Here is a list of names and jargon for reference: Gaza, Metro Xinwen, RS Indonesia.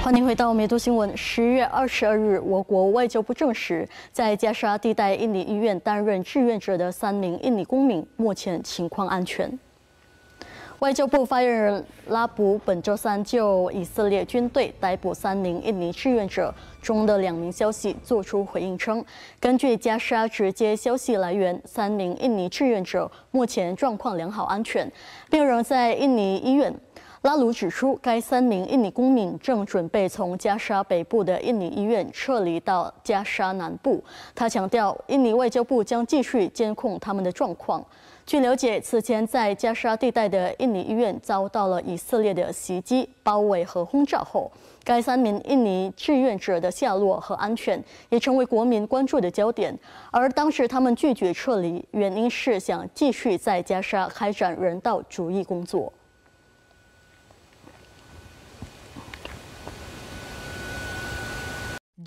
欢迎回到美都新闻。10月22日，我国外交部证实，在加沙地带印尼医院担任志愿者的3名印尼公民目前情况安全。外交部发言人拉卜本周三就以色列军队逮捕3名印尼志愿者中的2名消息作出回应称，根据加沙直接消息来源，3名印尼志愿者目前状况良好安全，并仍在印尼医院。 拉鲁指出，该3名印尼公民正准备从加沙北部的印尼医院撤离到加沙南部。他强调，印尼外交部将继续监控他们的状况。据了解，此前在加沙地带的印尼医院遭到了以色列的袭击、包围和轰炸后，该3名印尼志愿者的下落和安全也成为国民关注的焦点。而当时他们拒绝撤离，原因是想继续在加沙开展人道主义工作。